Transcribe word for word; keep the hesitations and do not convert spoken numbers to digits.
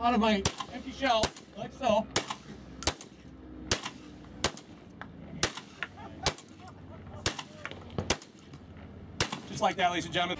out of my empty shell, like so. Just like that, ladies and gentlemen.